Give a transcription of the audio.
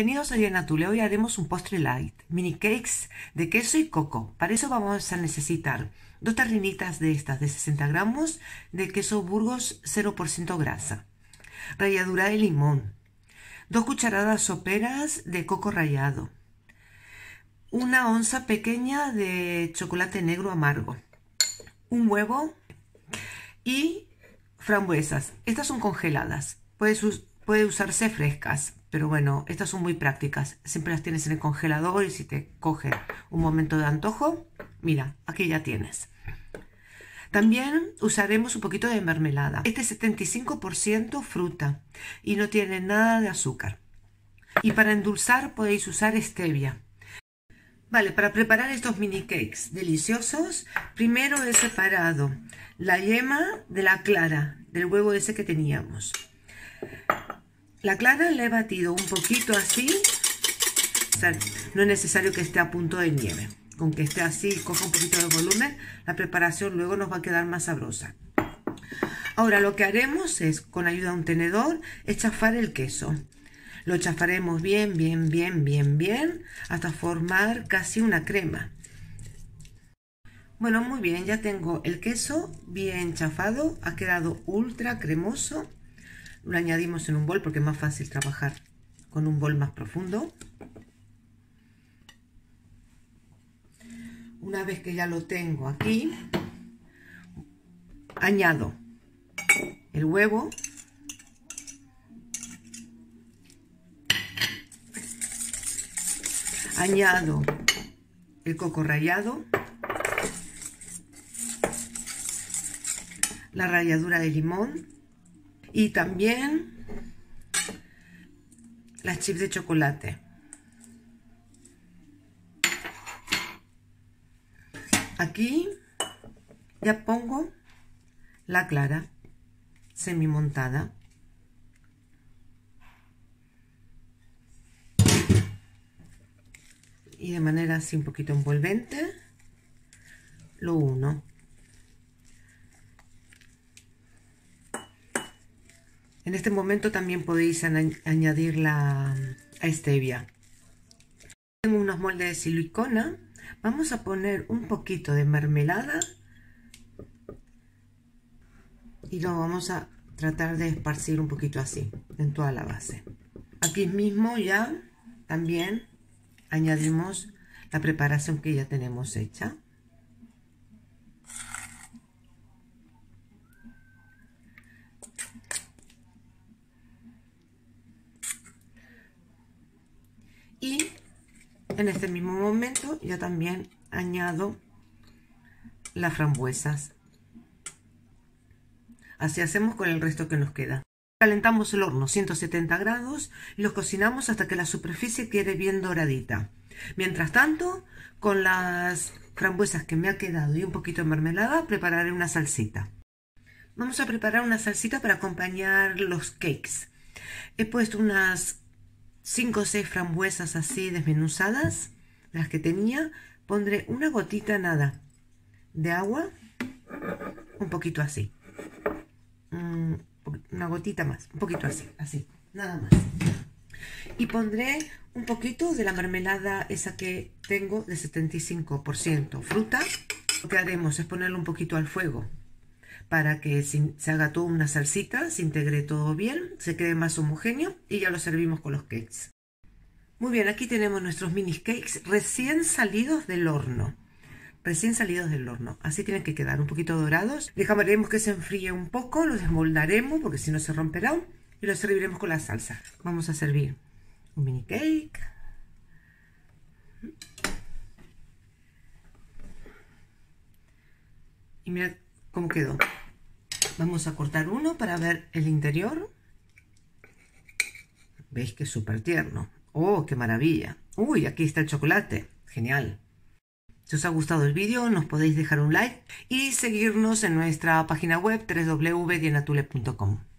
Bienvenidos a Diana Tule. Hoy haremos un postre light, mini cakes de queso y coco. Para eso vamos a necesitar dos tarrinitas de estas de 60 gramos de queso Burgos 0% grasa, ralladura de limón, 2 cucharadas soperas de coco rallado, una onza pequeña de chocolate negro amargo, un huevo y frambuesas. Estas son congeladas, puede usarse frescas. Pero bueno, estas son muy prácticas. Siempre las tienes en el congelador y si te coge un momento de antojo, mira, aquí ya tienes. También usaremos un poquito de mermelada. Este es 75% fruta y no tiene nada de azúcar. Y para endulzar podéis usar stevia. Vale, para preparar estos mini cakes deliciosos, primero he separado la yema de la clara, del huevo ese que teníamos. La clara la he batido un poquito así, o sea, no es necesario que esté a punto de nieve. Con que esté así y coja un poquito de volumen, la preparación luego nos va a quedar más sabrosa. Ahora lo que haremos es, con ayuda de un tenedor, chafar el queso. Lo chafaremos bien hasta formar casi una crema. Bueno, muy bien, ya tengo el queso bien chafado, ha quedado ultra cremoso. Lo añadimos en un bol porque es más fácil trabajar con un bol más profundo. Una vez que ya lo tengo aquí, añado el huevo, añado el coco rallado, la ralladura de limón, y también las chips de chocolate. Aquí ya pongo la clara semimontada. Y de manera así un poquito envolvente lo uno. En este momento también podéis añadir la stevia. Tengo unos moldes de silicona. Vamos a poner un poquito de mermelada y lo vamos a tratar de esparcir un poquito así en toda la base. Aquí mismo ya también añadimos la preparación que ya tenemos hecha. Y en este mismo momento yo también añado las frambuesas. Así hacemos con el resto que nos queda. Calentamos el horno a 170 grados y los cocinamos hasta que la superficie quede bien doradita. Mientras tanto, con las frambuesas que me ha quedado y un poquito de mermelada, prepararé una salsita. Vamos a preparar una salsita para acompañar los cakes. He puesto unas 5 o 6 frambuesas así desmenuzadas, las que tenía. Pondré una gotita nada de agua, un poquito así, una gotita más, un poquito así, nada más. Y pondré un poquito de la mermelada esa que tengo de 75% fruta. Lo que haremos es ponerlo un poquito al fuego para que se haga toda una salsita, se integre todo bien, se quede más homogéneo y ya lo servimos con los cakes. Muy bien, aquí tenemos nuestros mini cakes recién salidos del horno. Así tienen que quedar un poquito dorados. Dejaremos que se enfríe un poco, los desmoldaremos porque si no se romperán y los serviremos con la salsa. Vamos a servir un mini cake. Y mirad cómo quedó. Vamos a cortar uno para ver el interior. ¿Veis que es súper tierno? ¡Oh, qué maravilla! ¡Uy, aquí está el chocolate! ¡Genial! Si os ha gustado el vídeo, nos podéis dejar un like y seguirnos en nuestra página web www.dietnattule.com.